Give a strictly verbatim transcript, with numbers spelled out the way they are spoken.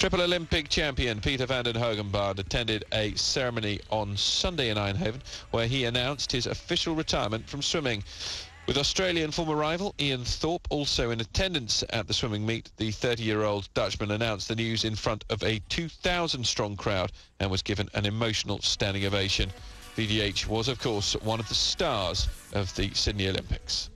Triple Olympic champion Pieter van den Hoogenband attended a ceremony on Sunday in Eindhoven where he announced his official retirement from swimming. With Australian former rival Ian Thorpe also in attendance at the swimming meet, the thirty-year-old Dutchman announced the news in front of a two thousand strong crowd and was given an emotional standing ovation. V D H was, of course, one of the stars of the Sydney Olympics.